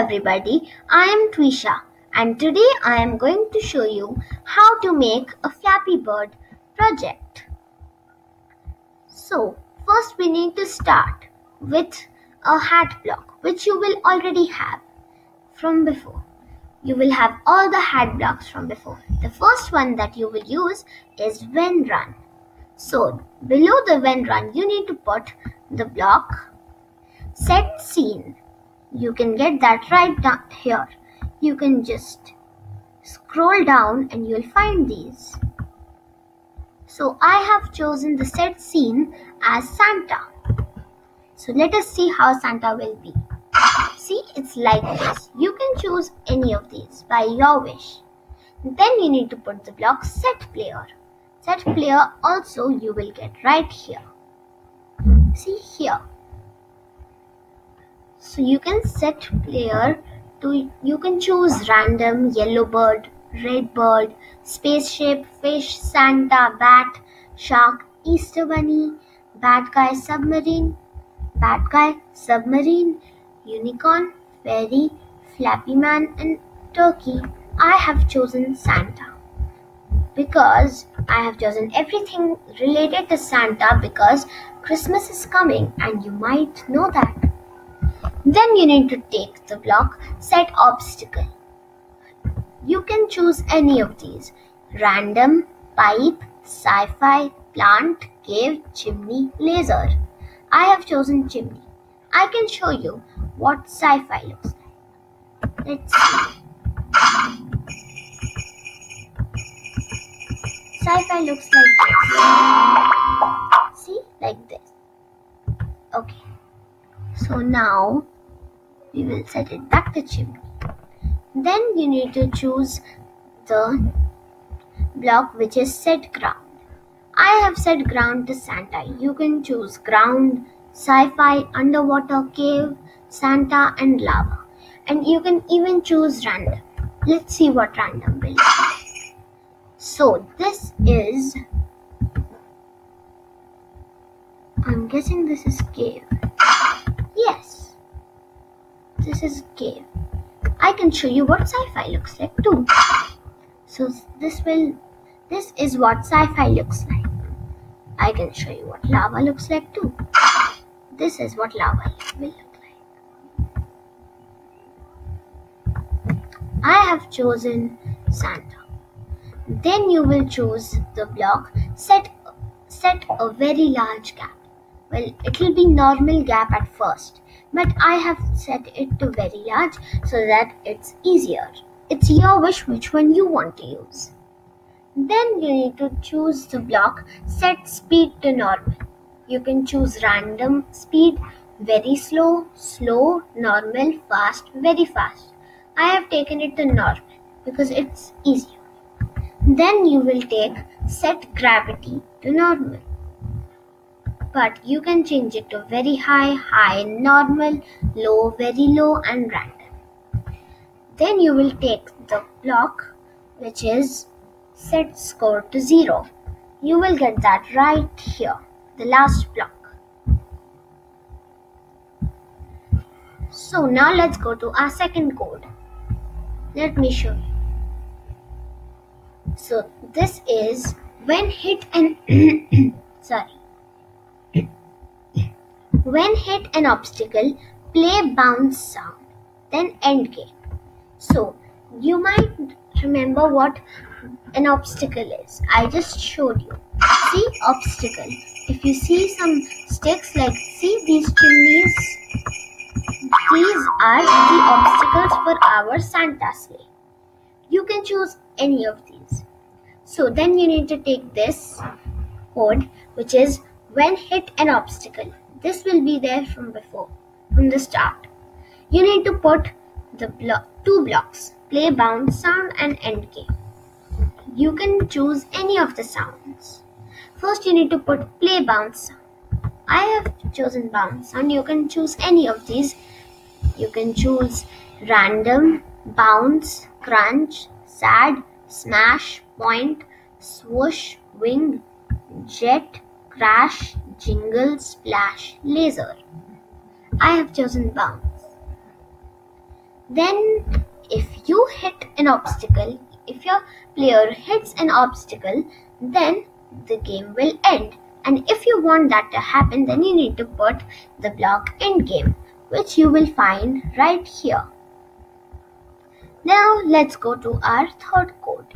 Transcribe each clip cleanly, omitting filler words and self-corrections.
everybody, I am Twisha and today I am going to show you how to make a Flappy Bird project. So first we need to start with a hat block which you will already have from before. You will have all the hat blocks from before. The first one that you will use is when run. So below the when run you need to put the block set scene. You can get that right down here. You can just scroll down and you'll find these. So I have chosen the set scene as Santa. So let us see how Santa will be. See, it's like this. You can choose any of these by your wish. Then you need to put the block set player. Set player also you will get right here. See here. So you can set player to, you can choose random, yellow bird, red bird, spaceship, fish, Santa, bat, shark, Easter bunny, bad guy, submarine, unicorn, fairy, Flappy Man and turkey. I have chosen Santa because I have chosen everything related to Santa because Christmas is coming and you might know that. Then you need to take the block set obstacle. You can choose any of these: random, pipe, sci-fi, plant, cave, chimney, laser. I have chosen chimney. I can show you what sci-fi looks like. Let's see. Sci-fi looks like this. See, like this. Okay. So now we will set it back to chimney. Then you need to choose the block which is set ground. I have set ground to Santa. You can choose ground, sci-fi, underwater, cave, Santa and lava. And you can even choose random. Let's see what random will be. So this is, I'm guessing this is cave. Yes, this is cave. I can show you what sci-fi looks like too. So this is what sci-fi looks like. I can show you what lava looks like too. This is what lava will look like. I have chosen Santa. Then you will choose the block set a very large gap. Well, it will be normal gap at first, but I have set it to very large so that it's easier. It's your wish which one you want to use. Then you need to choose the block set speed to normal. You can choose random, speed, very slow, slow, normal, fast, very fast. I have taken it to normal because it's easier. Then you will take set gravity to normal. But you can change it to very high, high, normal, low, very low and random. Then you will take the block which is set score to 0. You will get that right here, the last block. So now let's go to our second code. Let me show you. So this is when hit an When hit an obstacle, play bounce sound, then end game. So you might remember what an obstacle is. I just showed you. See, obstacle. If you see some sticks like, see these chimneys, these are the obstacles for our Santa sleigh. You can choose any of these. So then you need to take this code which is when hit an obstacle. This will be there from before, from the start. You need to put the two blocks, play bounce sound and end game. You can choose any of the sounds. First you need to put play bounce sound. I have chosen bounce sound. You can choose any of these. You can choose random, bounce, crunch, sad, smash, point, swoosh, wing, jet, crash, jingle, splash, laser. I have chosen bounce. Then if you hit an obstacle, if your player hits an obstacle, then the game will end. And if you want that to happen, then you need to put the block end game, which you will find right here. Now let's go to our third code,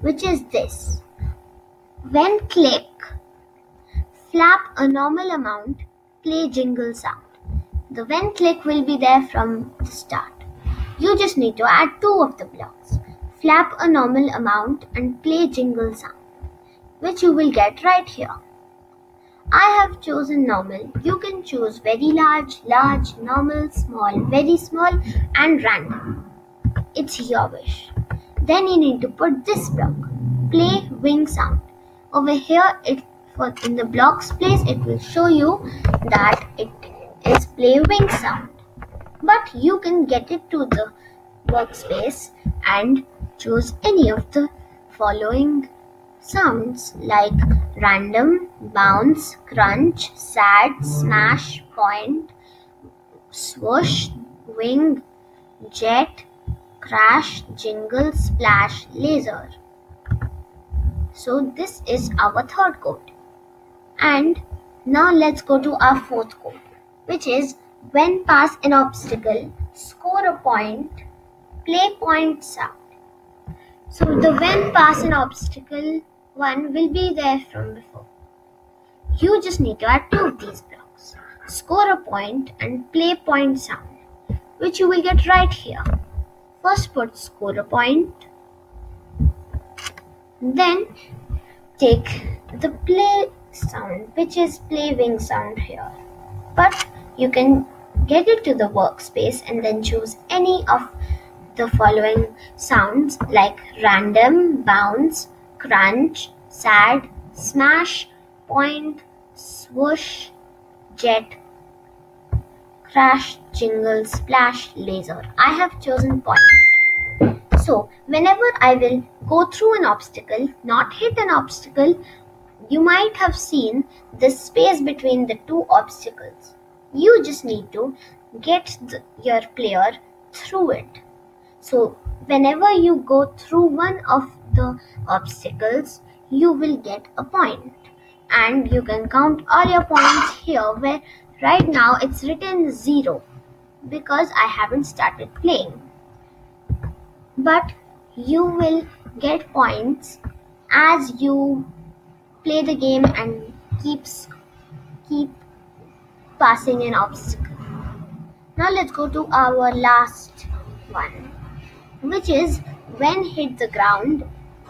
which is this. When click, flap a normal amount, play jingle sound. The when click will be there from the start. You just need to add two of the blocks, flap a normal amount and play jingle sound, which you will get right here. I have chosen normal. You can choose very large, normal, small, very small and random. It's your wish. Then you need to put this block, play wing sound. Over here, in the block's place, it will show you that it is play wing sound. But you can get it to the workspace and choose any of the following sounds like random, bounce, crunch, sad, smash, point, swoosh, wing, jet, crash, jingle, splash, laser. So this is our third code. And now let's go to our fourth code, which is when pass an obstacle, score a point, play point sound. So the when pass an obstacle one will be there from before. You just need to add two of these blocks, score a point and play point sound, which you will get right here. First put score a point, then take the play sound, which is play wing sound here. But you can get it to the workspace and then choose any of the following sounds like random, bounce, crunch, sad, smash, point, swoosh, jet, crash, jingle, splash, laser. I have chosen point. So whenever I will go through an obstacle, not hit an obstacle, you might have seen the space between the two obstacles. You just need to get your player through it. So whenever you go through one of the obstacles, you will get a point. And you can count all your points here, where right now it's written 0 because I haven't started playing. But you will get points as you play the game and keep passing an obstacle. Now let's go to our last one, which is when hit the ground,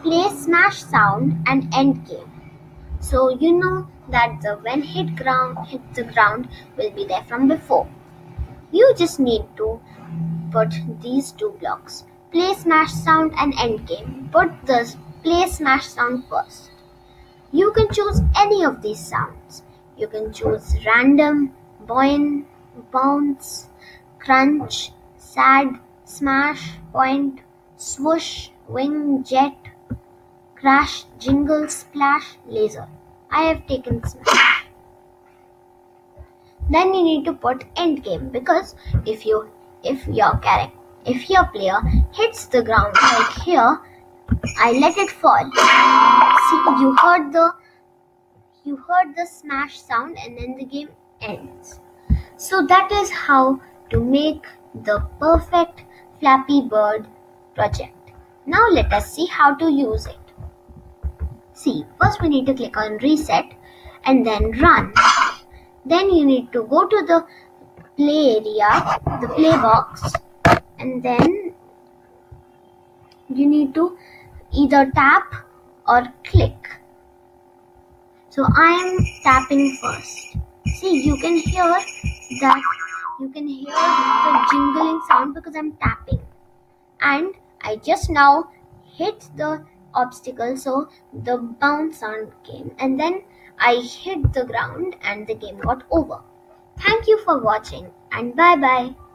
play smash sound and end game. So you know that the when hit the ground will be there from before. You just need to put these two blocks, play smash sound and end game. Put the play smash sound first. You can choose any of these sounds. You can choose random, bounce, crunch, sad, smash, point, swoosh, wing, jet, crash, jingle, splash, laser. I have taken smash. Then you need to put end game, because if your player hits the ground like here, I let it fall. See, you heard the smash sound and then the game ends. So that is how to make the perfect Flappy Bird project. Now let us see how to use it. See, first we need to click on reset and then run. Then you need to go to the play area, the play box, and then you need to either tap or click. So I am tapping first. See, you can hear the jingling sound because I'm tapping, and I just now hit the obstacle, so the bounce sound came, and then I hit the ground and the game got over. Thank you for watching, and bye bye.